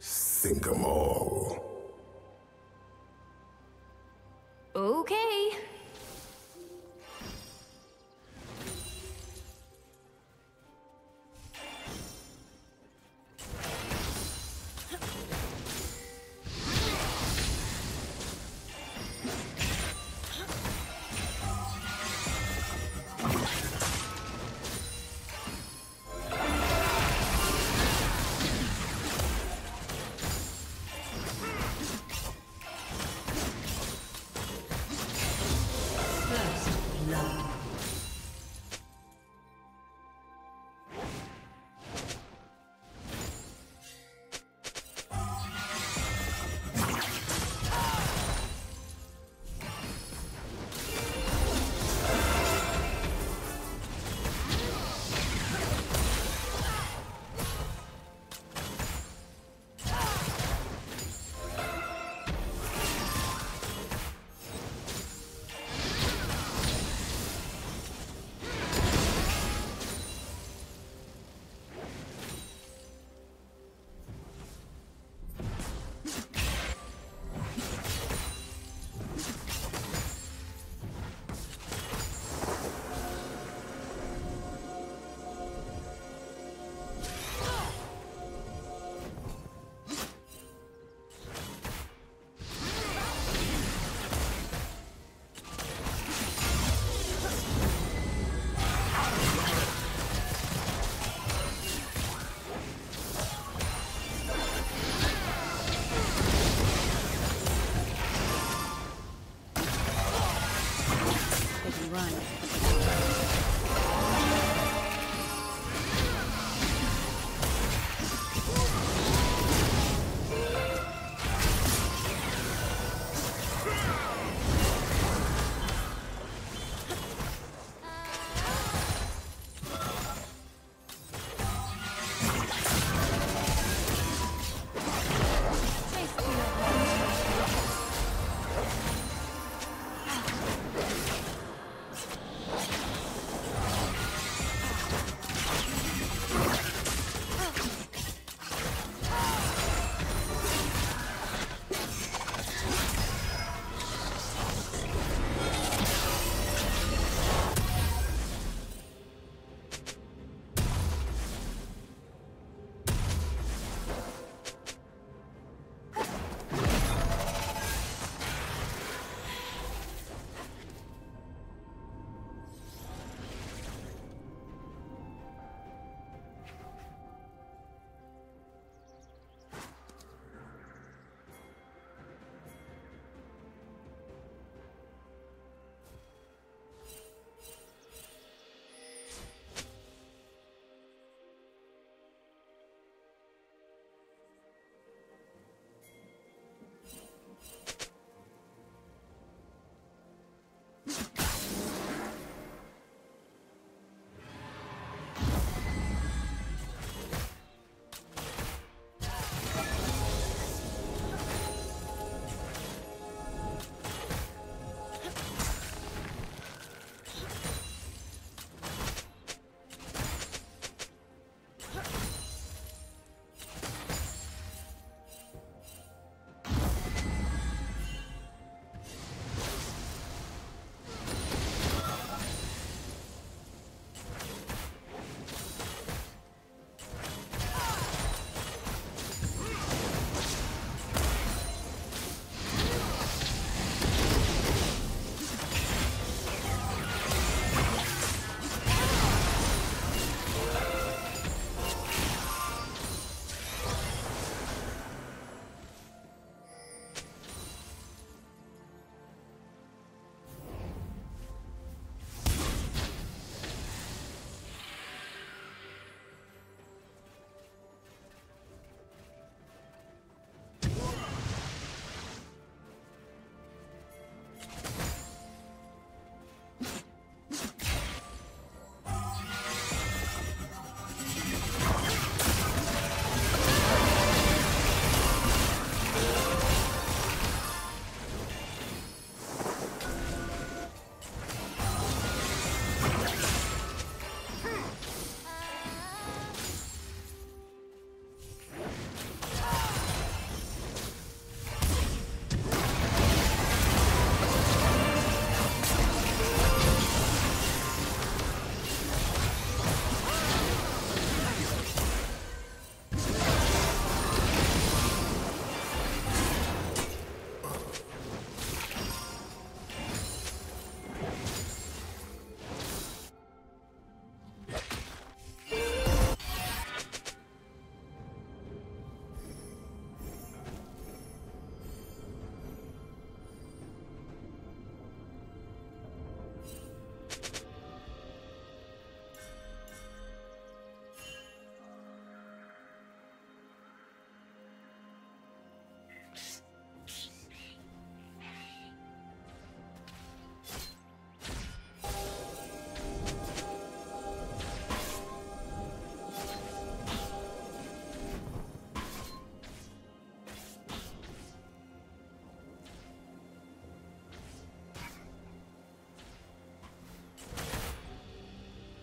Sink 'em all. Okay.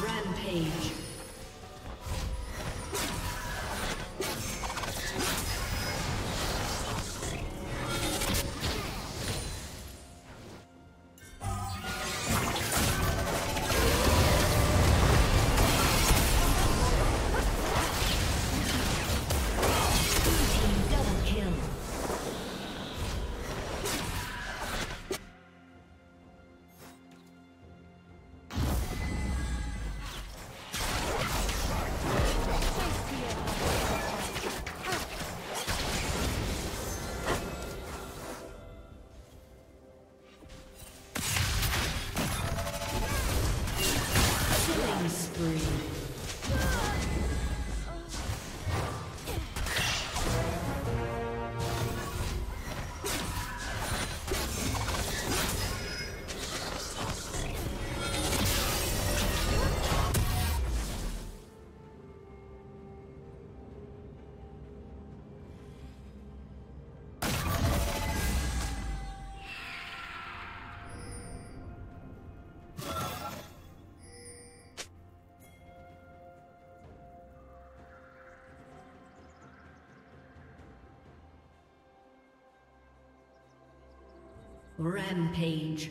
Rampage. Rampage.